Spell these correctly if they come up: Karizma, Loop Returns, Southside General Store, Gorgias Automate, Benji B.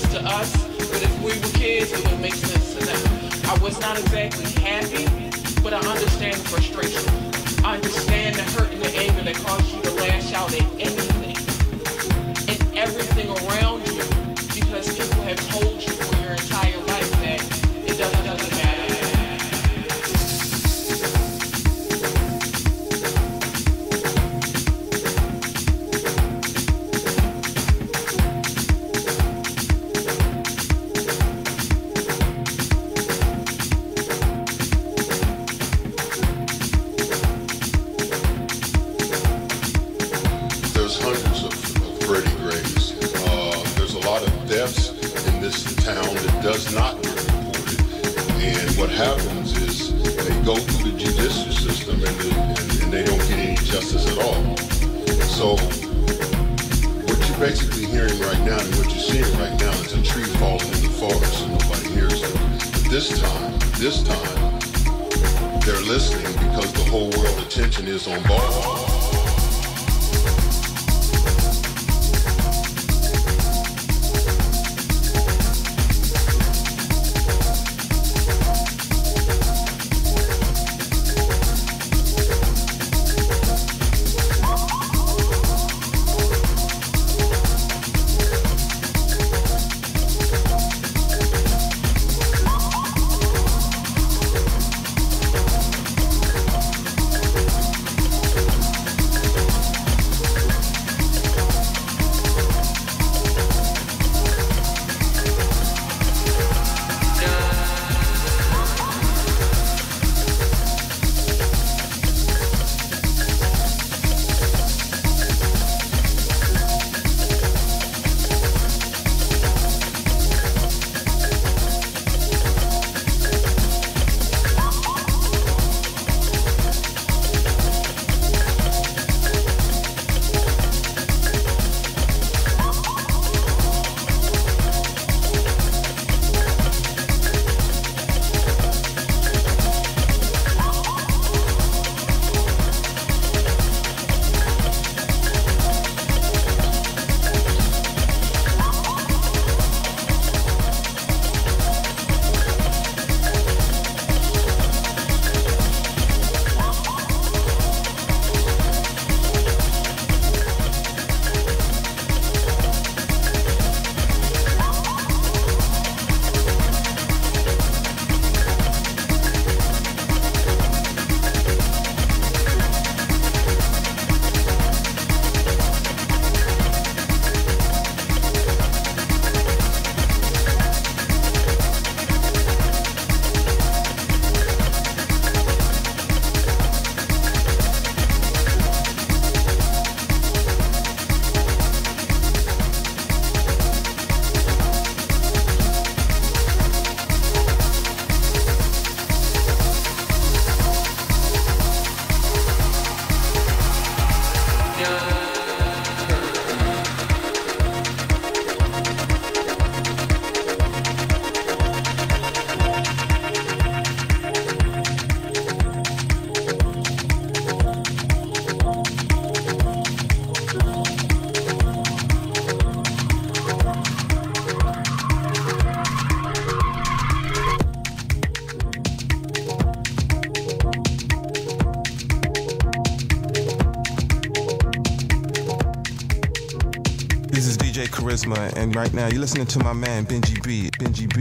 sense to us, but if we were kids, it would make sense to them. I was not exactly happy, but I understand the frustration. I understand the hurt and the anger that caused you to lash out at anything and everything around you, because people have told you for your entire life that it doesn't matter. Karizma, and right now you're listening to my man Benji B.